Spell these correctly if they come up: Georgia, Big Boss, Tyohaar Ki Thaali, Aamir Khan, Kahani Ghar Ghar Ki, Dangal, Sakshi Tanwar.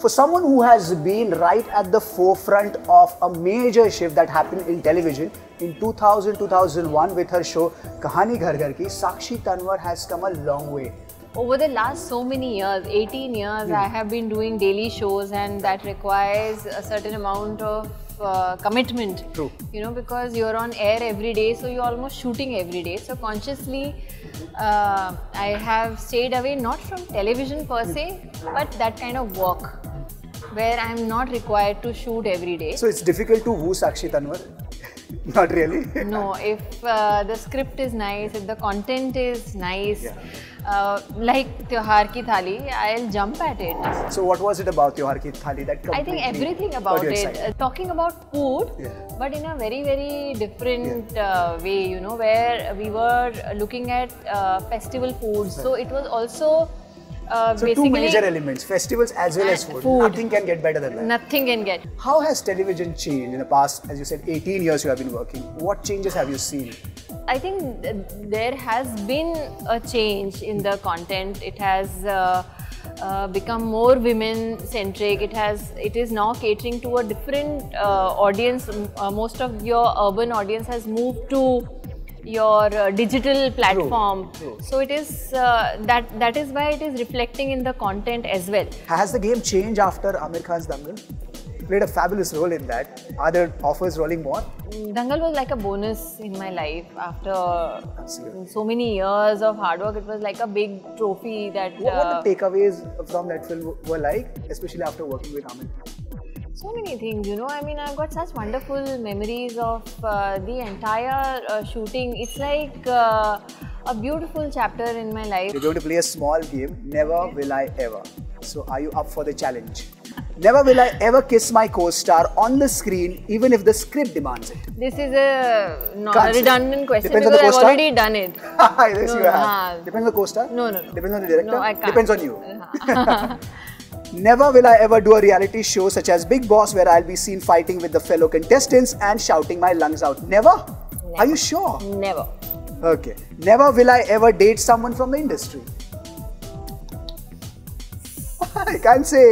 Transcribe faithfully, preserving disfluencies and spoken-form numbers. For someone who has been right at the forefront of a major shift that happened in television in two thousand to two thousand one with her show Kahani Ghar Ghar Ki, Sakshi Tanwar has come a long way. Over the last so many years, eighteen years, mm. I have been doing daily shows, and that requires a certain amount of uh, commitment. True. You know, because you're on air every day, so you're almost shooting every day. So consciously, uh, I have stayed away, not from television per se, but that kind of work where I'm not required to shoot every day. So it's difficult to woo Sakshi Tanwar? Not really. No, if uh, the script is nice, if the content is nice, yeah. uh, like Tyohaar Ki Thaali, I'll jump at it. So what was it about Tyohaar Ki Thaali that completely I think everything about it. Uh, talking about food, yeah. but in a very, very different yeah. uh, way, you know, where we were looking at uh, festival foods. Right. So it was also Uh, so two major elements, festivals as well as food. food. Nothing can get better than that. Nothing can get. How has television changed in the past, as you said, eighteen years you have been working? What changes have you seen? I think there has been a change in the content. It has uh, uh, become more women-centric. It has. It is now catering to a different uh, audience. Uh, most of your urban audience has moved to your uh, digital platform. True, true. So it is uh, that that is why it is reflecting in the content as well. Has the game changed after Aamir Khan's Dangal? You played a fabulous role in that. Are there offers rolling more? Dangal was like a bonus in my life. After Absolutely. so many years of hard work, it was like a big trophy that... What, what uh, the takeaways from that film were like, especially after working with Aamir Khan? So many things, you know, I mean, I've got such wonderful memories of uh, the entire uh, shooting. It's like uh, a beautiful chapter in my life. You're going to play a small game, Never Will I Ever. So are you up for the challenge? Never will I ever kiss my co-star on the screen, even if the script demands it. This is a non redundant question. Depends because on the I've already done it. yes, no, you have. Depends on the co-star? No, no, no. Depends on the director? No, I can't. Depends on you. Never will I ever do a reality show such as Big Boss, where I'll be seen fighting with the fellow contestants and shouting my lungs out. Never? Never. Are you sure? Never. Okay. Never will I ever date someone from the industry. I can't say.